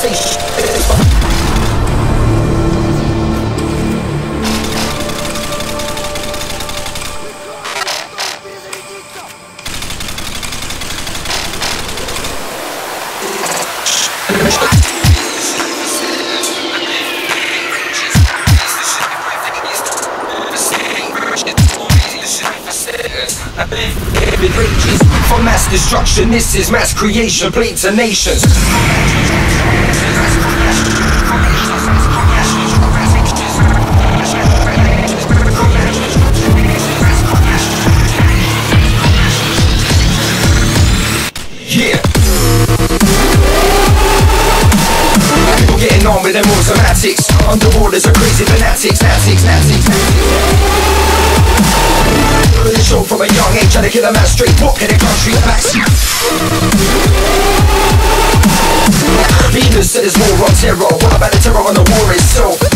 say shit. For mass destruction, this is mass creation, bleed to nations. Yeah. People getting on with them automatics. Underwaters are crazy fanatics, from a young age, trying to kill a man straight, walking the country backseat. Venus said there's war on terror, what about the terror on the war itself?